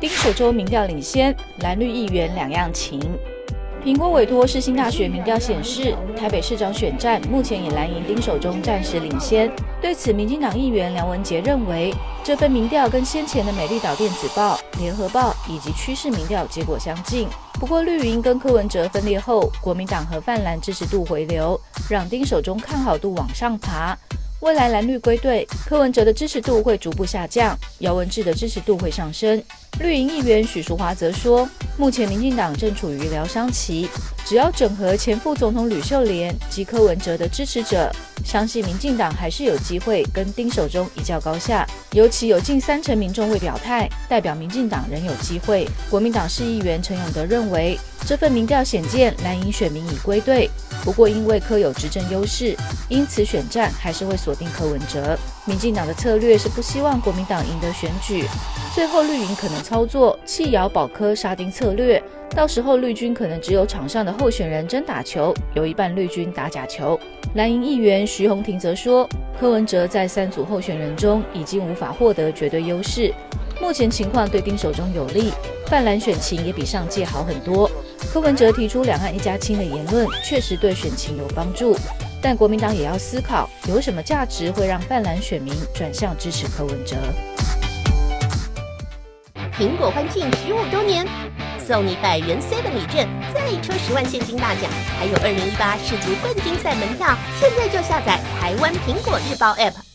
丁守中民调领先，蓝绿议员两样情。苹果委托世新大学民调显示，台北市长选战目前以蓝营丁守中暂时领先。对此，民进党议员梁文杰认为，这份民调跟先前的美丽岛电子报、联合报以及趋势民调结果相近。不过，绿营跟柯文哲分裂后，国民党和泛蓝支持度回流，让丁守中看好度往上爬。 未来蓝绿归队，柯文哲的支持度会逐步下降，姚文智的支持度会上升。绿营议员许淑华则说，目前民进党正处于疗伤期，只要整合前副总统吕秀莲及柯文哲的支持者，相信民进党还是有机会跟丁守中一较高下。尤其有近30%民众未表态，代表民进党仍有机会。国民党市议员陈永德认为，这份民调显见蓝营选民已归队。 不过，因为柯有执政优势，因此选战还是会锁定柯文哲。民进党的策略是不希望国民党赢得选举，最后绿营可能操作弃姚保柯杀丁策略，到时候绿军可能只有场上的候选人真打球，有一半绿军打假球。蓝营议员徐宏庭则说，柯文哲在3组候选人中已经无法获得绝对优势，目前情况对丁守中有利，泛蓝选情也比上届好很多。 柯文哲提出“两岸一家亲”的言论，确实对选情有帮助，但国民党也要思考，有什么价值会让泛蓝选民转向支持柯文哲。苹果欢庆15周年，送你100元 7 礼券，再抽10万现金大奖，还有2018世足冠军赛门票。现在就下载台湾苹果日报 App。